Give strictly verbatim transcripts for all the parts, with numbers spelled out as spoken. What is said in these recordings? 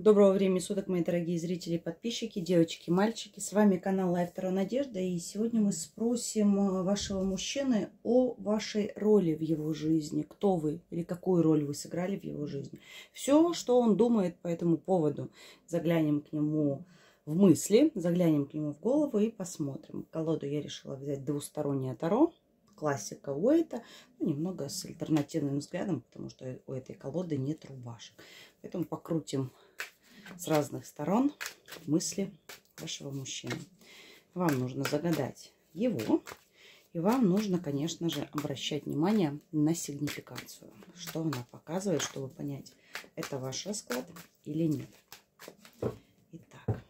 Доброго времени суток, мои дорогие зрители и подписчики, девочки, мальчики. С вами канал Лайф Таро Надежда. И сегодня мы спросим вашего мужчины о вашей роли в его жизни. Кто вы или какую роль вы сыграли в его жизни. Все, что он думает по этому поводу. Заглянем к нему в мысли, заглянем к нему в голову и посмотрим. Колоду я решила взять двустороннее Таро. Классика Уэйта, ну, немного с альтернативным взглядом, потому что у этой колоды нет рубашек. Поэтому покрутим с разных сторон мысли вашего мужчины. Вам нужно загадать его. И вам нужно, конечно же, обращать внимание на сигнификацию. Что она показывает, чтобы понять, это ваш расклад или нет. Итак.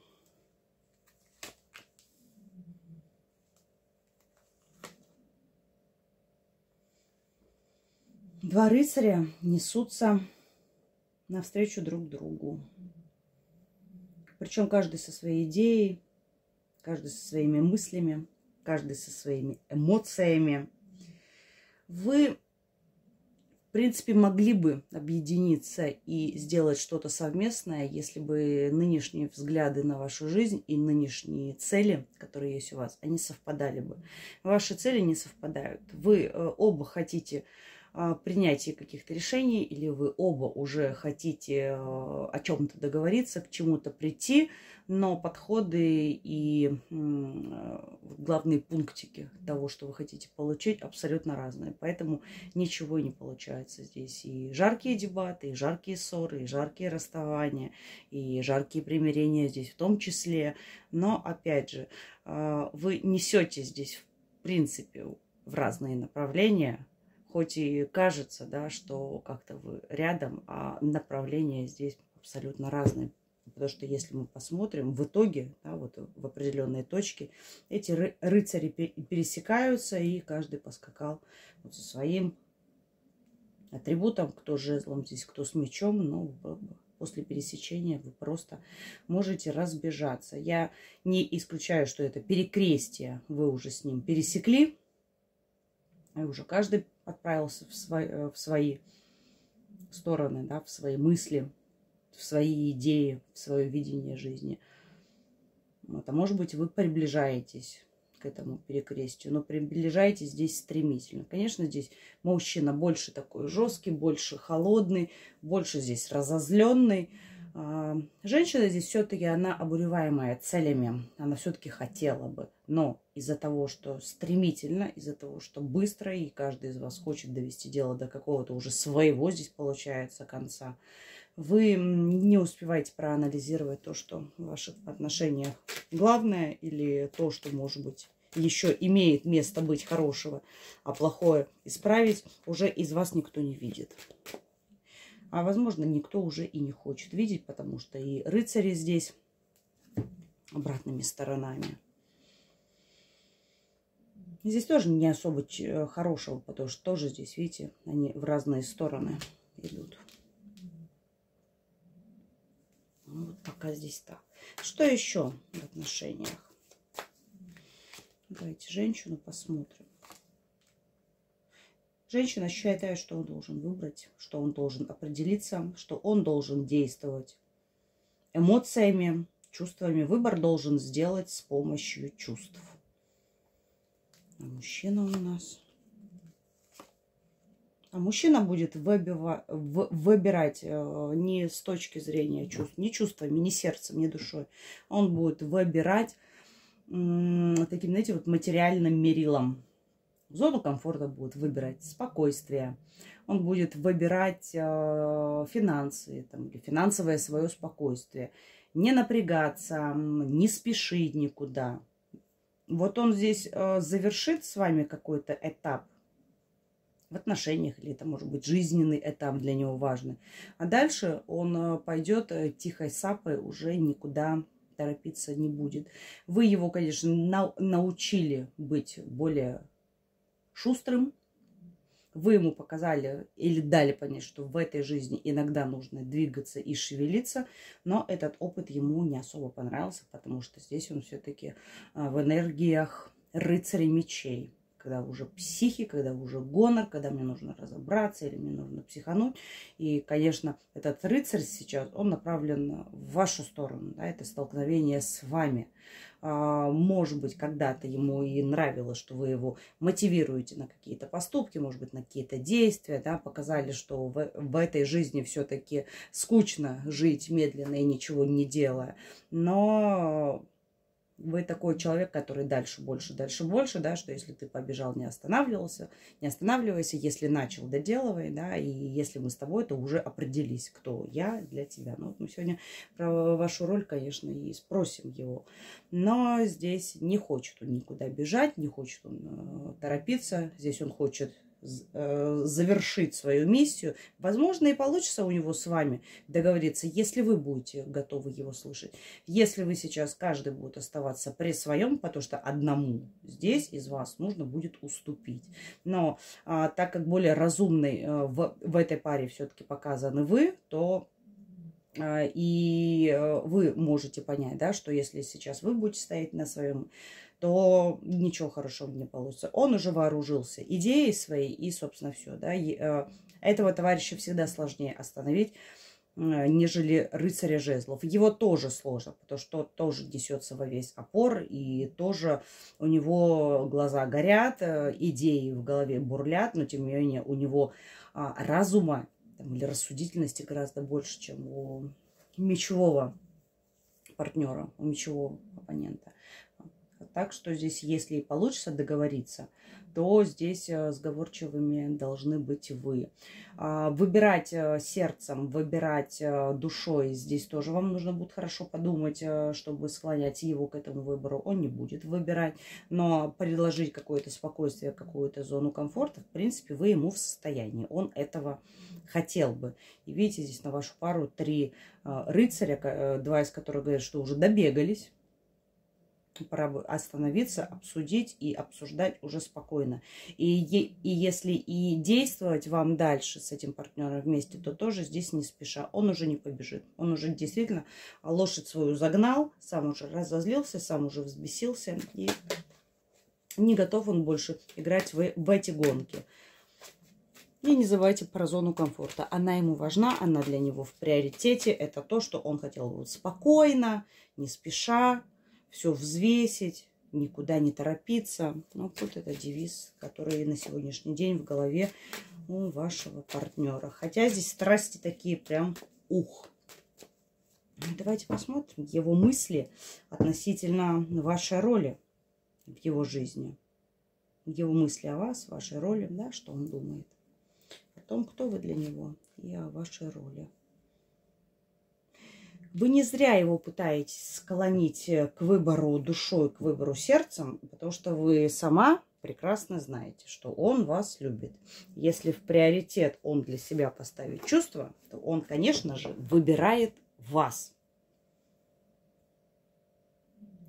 Два рыцаря несутся навстречу друг другу. Причем каждый со своей идеей, каждый со своими мыслями, каждый со своими эмоциями. Вы, в принципе, могли бы объединиться и сделать что-то совместное, если бы нынешние взгляды на вашу жизнь и нынешние цели, которые есть у вас, они совпадали бы. Ваши цели не совпадают. Вы оба хотите принятие каких-то решений, или вы оба уже хотите о чем-то договориться, к чему-то прийти, но подходы и главные пунктики того, что вы хотите получить, абсолютно разные. Поэтому ничего не получается здесь. И жаркие дебаты, и жаркие ссоры, и жаркие расставания, и жаркие примирения здесь в том числе. Но, опять же, вы несете здесь, в принципе, в разные направления. Хоть и кажется, да, что как-то вы рядом, а направления здесь абсолютно разные. Потому что если мы посмотрим, в итоге, да, вот в определенной точке, эти ры рыцари пересекаются, и каждый поскакал вот со своим атрибутом. Кто с жезлом здесь, кто с мечом, но после пересечения вы просто можете разбежаться. Я не исключаю, что это перекрестие, вы уже с ним пересекли, и уже каждый отправился в свои, в свои стороны, да, в свои мысли, в свои идеи, в свое видение жизни. Вот, а может быть, вы приближаетесь к этому перекрестию, но приближаетесь здесь стремительно. Конечно, здесь мужчина больше такой жесткий, больше холодный, больше здесь разозленный. Женщина здесь все-таки, она обуреваемая целями, она все-таки хотела бы, но из-за того, что стремительно, из-за того, что быстро, и каждый из вас хочет довести дело до какого-то уже своего здесь получается конца, вы не успеваете проанализировать то, что в ваших отношениях главное, или то, что, может быть, еще имеет место быть хорошего, а плохое исправить уже из вас никто не видит. А, возможно, никто уже и не хочет видеть, потому что и рыцари здесь обратными сторонами. Здесь тоже не особо хорошего, потому что тоже здесь, видите, они в разные стороны идут. Ну, вот пока здесь так. Что еще в отношениях? Давайте женщину посмотрим. Женщина считает, что он должен выбрать, что он должен определиться, что он должен действовать эмоциями, чувствами. Выбор должен сделать с помощью чувств. А мужчина у нас... А мужчина будет выбива... выбирать не с точки зрения чувств, не чувствами, не сердцем, не душой. Он будет выбирать таким, знаете, вот материальным мерилом. Зону комфорта будет выбирать, спокойствие. Он будет выбирать э, финансы, там, или финансовое свое спокойствие. Не напрягаться, не спешить никуда. Вот он здесь э, завершит с вами какой-то этап в отношениях, или это может быть жизненный этап для него важный. А дальше он пойдет тихой сапой, уже никуда торопиться не будет. Вы его, конечно, на- научили быть более... шустрым. Вы ему показали или дали понять, что в этой жизни иногда нужно двигаться и шевелиться, но этот опыт ему не особо понравился, потому что здесь он все-таки в энергиях рыцаря мечей. когда уже психи, когда уже гонор, когда мне нужно разобраться или мне нужно психануть. И, конечно, этот рыцарь сейчас, он направлен в вашу сторону, да, это столкновение с вами. Может быть, когда-то ему и нравилось, что вы его мотивируете на какие-то поступки, может быть, на какие-то действия, да, показали, что в, в этой жизни все-таки скучно жить медленно и ничего не делая. Но вы такой человек, который дальше, больше, дальше, больше, да, что если ты побежал, не останавливался, не останавливайся, если начал, доделывай, да, и если мы с тобой, то уже определись, кто я для тебя. Ну, вот мы сегодня про вашу роль, конечно, и спросим его. Но здесь не хочет он никуда бежать, не хочет он торопиться, здесь он хочет завершить свою миссию. Возможно, и получится у него с вами договориться, если вы будете готовы его слышать. Если вы сейчас, каждый будет оставаться при своем, потому что одному здесь из вас нужно будет уступить. Но а, так как более разумный а, в, в этой паре все-таки показаны вы, то а, и вы можете понять, да, что если сейчас вы будете стоять на своем, то ничего хорошего не получится. Он уже вооружился идеей своей и, собственно, все. Да? И, э, этого товарища всегда сложнее остановить, э, нежели рыцаря жезлов. Его тоже сложно, потому что тоже несется во весь опор, и тоже у него глаза горят, э, идеи в голове бурлят, но, тем не менее, у него э, разума там, или рассудительности гораздо больше, чем у мечевого партнера, у мечевого оппонента. Так что здесь, если и получится договориться, то здесь сговорчивыми должны быть вы. Выбирать сердцем, выбирать душой, здесь тоже вам нужно будет хорошо подумать, чтобы склонять его к этому выбору. Он не будет выбирать, но предложить какое-то спокойствие, какую-то зону комфорта, в принципе, вы ему в состоянии. Он этого хотел бы. И видите, здесь на вашу пару три рыцаря, два из которых говорят, что уже добегались. Пора бы остановиться, обсудить и обсуждать уже спокойно. И, и если и действовать вам дальше с этим партнером вместе, то тоже здесь не спеша. Он уже не побежит. Он уже действительно лошадь свою загнал, сам уже разозлился, сам уже взбесился. И не готов он больше играть в, в эти гонки. И не забывайте про зону комфорта. Она ему важна, она для него в приоритете. Это то, что он хотел бы спокойно, не спеша. Все взвесить, никуда не торопиться. Ну, вот это девиз, который на сегодняшний день в голове у вашего партнера. Хотя здесь страсти такие прям ух. Давайте посмотрим его мысли относительно вашей роли в его жизни. Его мысли о вас, вашей роли, да, что он думает. О том, кто вы для него и о вашей роли. Вы не зря его пытаетесь склонить к выбору душой, к выбору сердцем, потому что вы сама прекрасно знаете, что он вас любит. Если в приоритет он для себя поставит чувства, то он, конечно же, выбирает вас.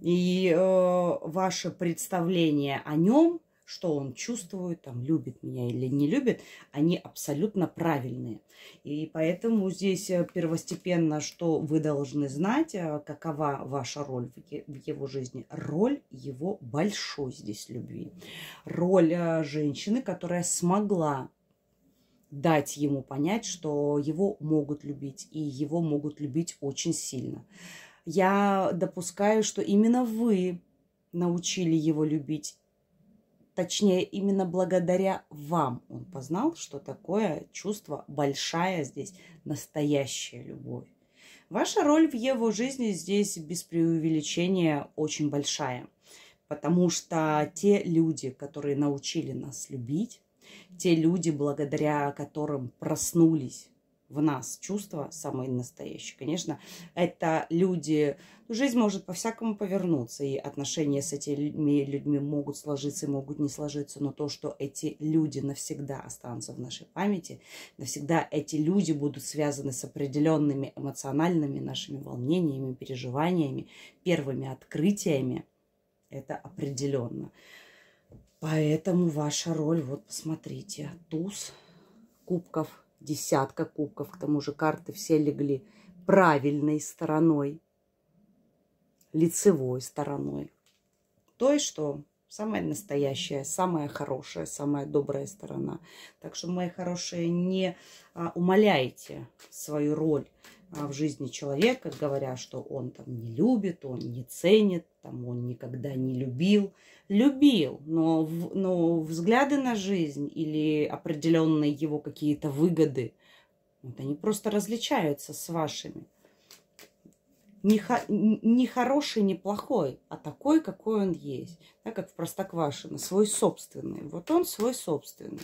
И э, ваше представление о нем, что он чувствует, там, любит меня или не любит, они абсолютно правильные. И поэтому здесь первостепенно, что вы должны знать, какова ваша роль в его жизни. Роль его большой здесь любви. Роль женщины, которая смогла дать ему понять, что его могут любить, и его могут любить очень сильно. Я допускаю, что именно вы научили его любить. Точнее, именно благодаря вам он познал, что такое чувство большая здесь, настоящая любовь. Ваша роль в его жизни здесь без преувеличения очень большая. Потому что те люди, которые научили нас любить, те люди, благодаря которым проснулись в нас чувства самые настоящие. Конечно, это люди... Жизнь может по-всякому повернуться, и отношения с этими людьми могут сложиться и могут не сложиться, но то, что эти люди навсегда останутся в нашей памяти, навсегда эти люди будут связаны с определенными эмоциональными нашими волнениями, переживаниями, первыми открытиями, это определенно. Поэтому ваша роль, вот посмотрите, туз кубков, десятка кубков, к тому же карты все легли правильной стороной, лицевой стороной. Той, что самая настоящая, самая хорошая, самая добрая сторона. Так что, мои хорошие, не умаляйте свою роль в жизни человека, говоря, что он там не любит, он не ценит, там он никогда не любил. Любил, но, но взгляды на жизнь или определенные его какие-то выгоды, вот они просто различаются с вашими. Не, не хороший, не плохой, а такой, какой он есть. Так как в Простоквашино, свой собственный. Вот он свой собственный.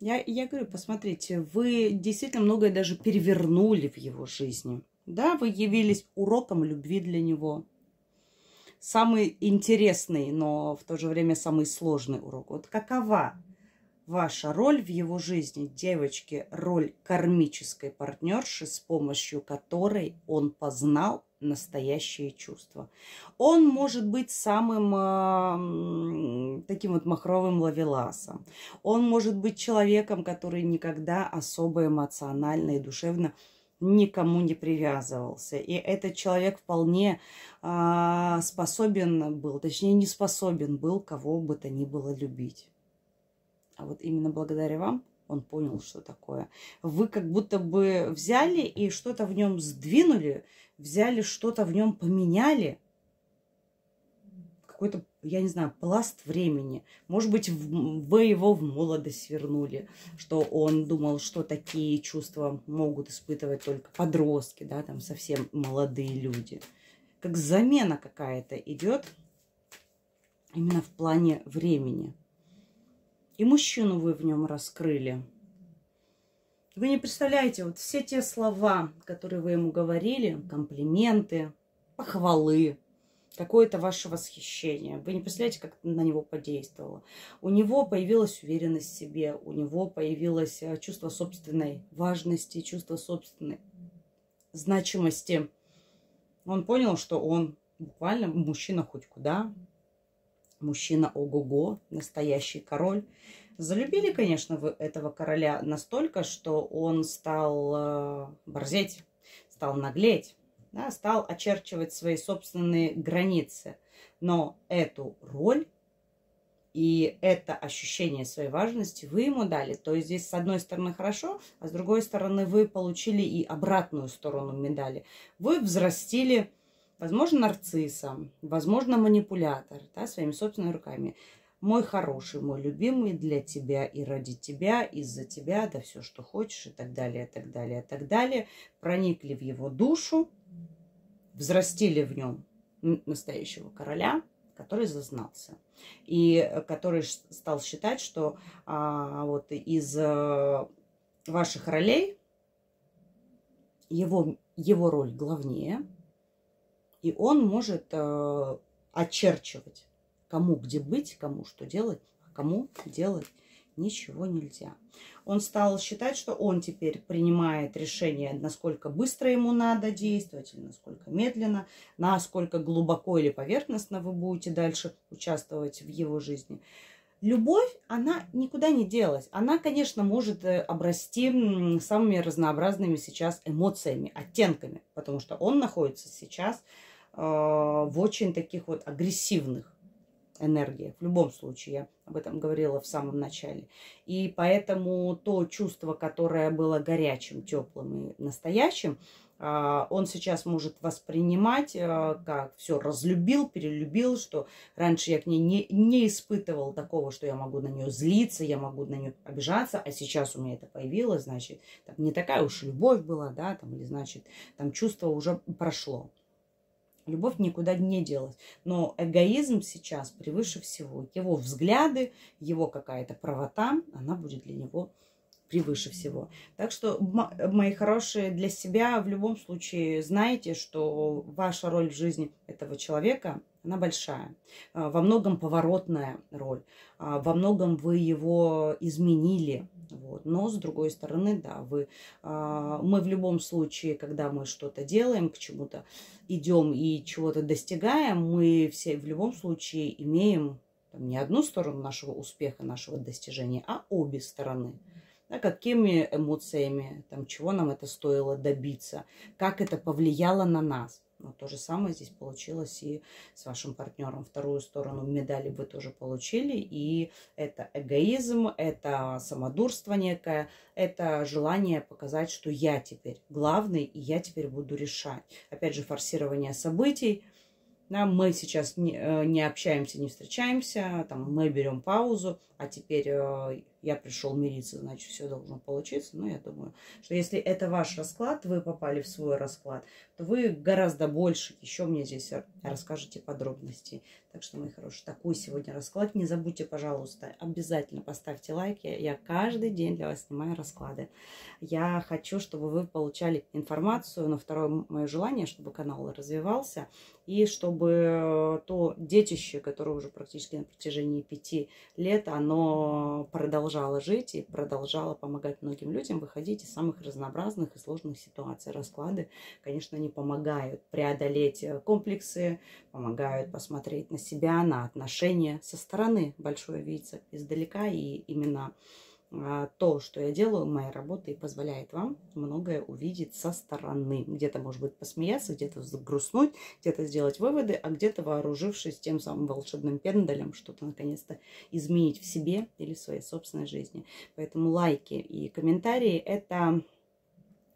Я, я говорю, посмотрите, вы действительно многое даже перевернули в его жизни. Да, вы явились уроком любви для него. Самый интересный, но в то же время самый сложный урок. Вот какова ваша роль в его жизни, девочки, роль кармической партнерши, с помощью которой он познал настоящие чувства. Он может быть самым э, таким вот махровым ловеласом. Он может быть человеком, который никогда особо эмоционально и душевно никому не привязывался. И этот человек вполне э, способен был, точнее не способен был кого бы то ни было любить. А вот именно благодаря вам он понял, что такое. Вы как будто бы взяли и что-то в нем сдвинули, взяли что-то в нем поменяли. Какой-то, я не знаю, пласт времени. Может быть, вы его в молодость вернули, что он думал, что такие чувства могут испытывать только подростки, да, там совсем молодые люди. Как замена какая-то идет именно в плане времени. И мужчину вы в нем раскрыли. Вы не представляете, вот все те слова, которые вы ему говорили, комплименты, похвалы, какое-то ваше восхищение. Вы не представляете, как это на него подействовало. У него появилась уверенность в себе, у него появилось чувство собственной важности, чувство собственной значимости. Он понял, что он буквально мужчина хоть куда. Мужчина ого-го, настоящий король. Залюбили, конечно, вы этого короля настолько, что он стал э, борзеть, стал наглеть, да, стал очерчивать свои собственные границы. Но эту роль и это ощущение своей важности вы ему дали. То есть здесь с одной стороны хорошо, а с другой стороны вы получили и обратную сторону медали. Вы взрастили... Возможно, нарциссом, возможно, манипулятор, да, своими собственными руками. Мой хороший, мой любимый, для тебя и ради тебя, из-за тебя, да все, что хочешь, и так далее, и так далее, и так далее. Проникли в его душу, взрастили в нем настоящего короля, который зазнался. И который стал считать, что а, вот из а, ваших ролей его, его роль главнее. И он может э, очерчивать, кому где быть, кому что делать, а кому делать ничего нельзя. Он стал считать, что он теперь принимает решение, насколько быстро ему надо действовать, или насколько медленно, насколько глубоко или поверхностно вы будете дальше участвовать в его жизни. Любовь, она никуда не делась. Она, конечно, может обрасти самыми разнообразными сейчас эмоциями, оттенками, потому что он находится сейчас э, в очень таких вот агрессивных энергиях. В любом случае, я об этом говорила в самом начале. И поэтому то чувство, которое было горячим, теплым и настоящим, он сейчас может воспринимать, как все разлюбил, перелюбил, что раньше я к ней не, не испытывал такого, что я могу на нее злиться, я могу на нее обижаться, а сейчас у меня это появилось, значит, там, не такая уж любовь была, да, там, или, значит, там чувство уже прошло. Любовь никуда не делась. Но эгоизм сейчас превыше всего. Его взгляды, его какая-то правота, она будет для него превыше всего. Так что, мои хорошие, для себя в любом случае знайте, что ваша роль в жизни этого человека, она большая. Во многом поворотная роль. Во многом вы его изменили. Вот. Но, с другой стороны, да, вы, мы в любом случае, когда мы что-то делаем, к чему-то идем и чего-то достигаем, мы все в любом случае имеем там, не одну сторону нашего успеха, нашего достижения, а обе стороны. Да, какими эмоциями, там, чего нам это стоило добиться, как это повлияло на нас. Но то же самое здесь получилось и с вашим партнером. Вторую сторону медали вы тоже получили. И это эгоизм, это самодурство некое, это желание показать, что я теперь главный, и я теперь буду решать. Опять же, форсирование событий. Да, мы сейчас не, не общаемся, не встречаемся, там, мы берем паузу, а теперь э, я пришел мириться, значит, все должно получиться. Но я думаю, что если это ваш расклад, вы попали в свой расклад, то вы гораздо больше еще мне здесь расскажете подробностей. Так что, мои хорошие, такой сегодня расклад. Не забудьте, пожалуйста, обязательно поставьте лайк. Я, я каждый день для вас снимаю расклады. Я хочу, чтобы вы получали информацию, но второе мое желание, чтобы канал развивался, и чтобы то детище, которое уже практически на протяжении пяти лет, оно продолжало жить и продолжало помогать многим людям выходить из самых разнообразных и сложных ситуаций. Расклады, конечно, они помогают преодолеть комплексы, помогают посмотреть на себя, на отношения со стороны, большое видится издалека, и именно то, что я делаю, моя работа и позволяет вам многое увидеть со стороны. Где-то, может быть, посмеяться, где-то загрустнуть, где-то сделать выводы, а где-то, вооружившись тем самым волшебным пендалем, что-то наконец-то изменить в себе или в своей собственной жизни. Поэтому лайки и комментарии – это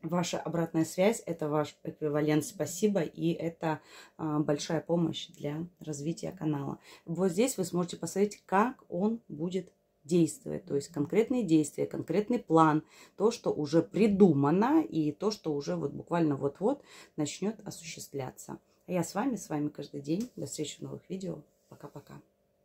ваша обратная связь, это ваш эквивалент «спасибо», и это а, большая помощь для развития канала. Вот здесь вы сможете посмотреть, как он будет действовать, то есть конкретные действия, конкретный план, то, что уже придумано, и то, что уже вот буквально вот-вот начнет осуществляться. А я с вами, с вами каждый день. До встречи в новых видео. Пока-пока.